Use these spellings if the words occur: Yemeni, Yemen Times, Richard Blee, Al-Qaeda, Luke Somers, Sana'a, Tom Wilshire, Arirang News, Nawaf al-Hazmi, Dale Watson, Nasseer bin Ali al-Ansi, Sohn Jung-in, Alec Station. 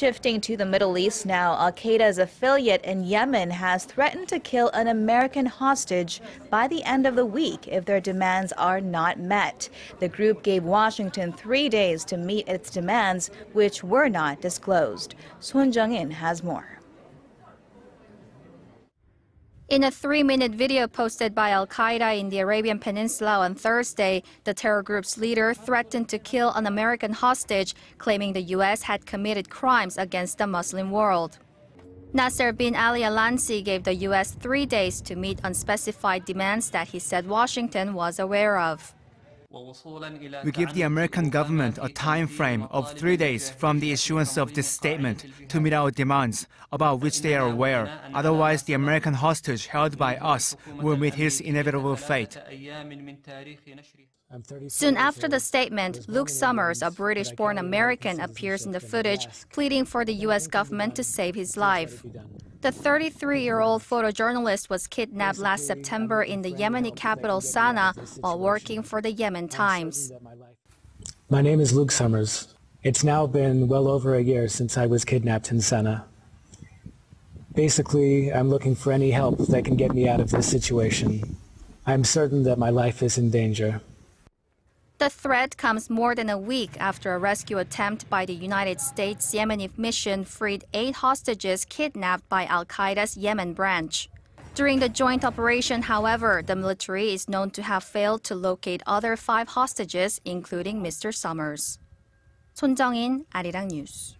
Shifting to the Middle East now, Al-Qaeda's affiliate in Yemen has threatened to kill an American hostage by the end of the week if their demands are not met. The group gave Washington 3 days to meet its demands, which were not disclosed. Sohn Jung-in has more. In a 3-minute video posted by Al-Qaeda in the Arabian Peninsula on Thursday, the terror group's leader threatened to kill an American hostage, claiming the U.S. had committed crimes against the Muslim world. Nasseer bin Ali al-Ansi gave the U.S. 3 days to meet unspecified demands that he said Washington was aware of. We give the American government a time frame of 3 days from the issuance of this statement to meet our demands, about which they are aware. Otherwise, the American hostage held by us will meet his inevitable fate. Soon after the statement, Luke Somers, a British-born American, appears in the footage, pleading for the U.S. government to save his life. The 33-year-old photojournalist was kidnapped last September in the Yemeni capital Sana'a while working for the Yemen Times. My name is Luke Somers. It's now been well over a year since I was kidnapped in Sana'a. Basically, I'm looking for any help that can get me out of this situation. I'm certain that my life is in danger. The threat comes more than a week after a rescue attempt by the United States Yemeni mission freed 8 hostages kidnapped by Al-Qaeda's Yemen branch. During the joint operation, however, the military is known to have failed to locate other 5 hostages, including Mr. Somers. Sohn Jung-in, Arirang News.